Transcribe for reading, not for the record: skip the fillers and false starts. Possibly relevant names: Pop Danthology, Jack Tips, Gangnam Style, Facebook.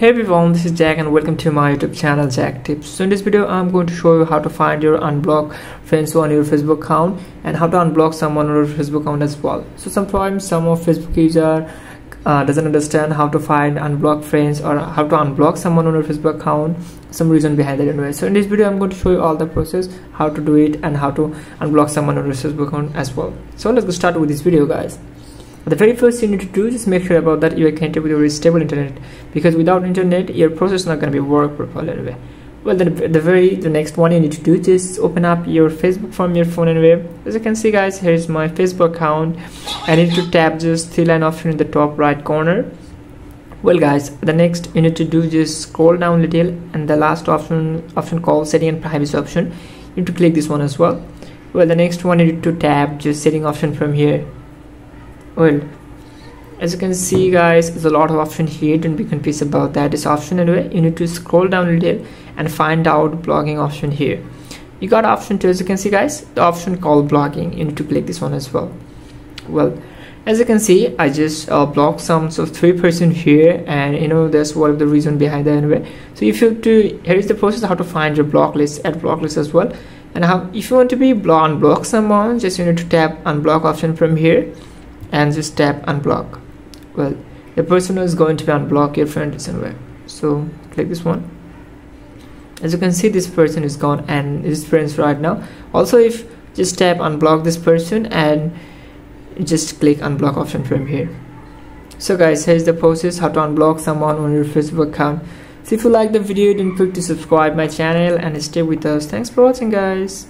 Hey everyone, this is Jack and welcome to my YouTube channel Jack Tips. So in this video I'm going to show you how to find your unblocked friends on your Facebook account and how to unblock someone on your Facebook account as well. So sometimes some of Facebook user doesn't understand how to find unblocked friends or how to unblock someone on your Facebook account, some reason behind that anyway. So in this video I'm going to show you all the process, how to do it and how to unblock someone on your Facebook account as well. So let's get started with this video guys. The very first thing you need to do is make sure about that you are connected with your stable internet, because without internet your process is not going to be work properly anyway. Well, then the next one you need to do is just open up your Facebook from your phone anyway. As you can see guys, here is my Facebook account. I need to tap this three line option in the top right corner. Well guys, the next you need to do just scroll down a little, and the last option called setting and privacy option, you need to click this one as well. Well, the next one you need to tap just setting option from here. Well, as you can see guys, there's a lot of option here, don't be confused about that. This option anyway, you need to scroll down a little and find out blogging option. Here you got option 2, as you can see guys, the option called blogging, you need to click this one as well. Well, as you can see, I just blocked some sort of 3 person here, and you know that's one of the reason behind that anyway. So if you have to, here is the process how to find your block list, at block list as well. And how if you want to be unblock someone, just you need to tap unblock option from here and just tap unblock. Well, the person who is going to be unblock your friend is somewhere, so click this one. As you can see, this person is gone and is friends right now. Also, if just tap unblock this person and just click unblock option from here. So guys, here's the process how to unblock someone on your Facebook account. So if you like the video, then click to subscribe my channel and stay with us. Thanks for watching guys.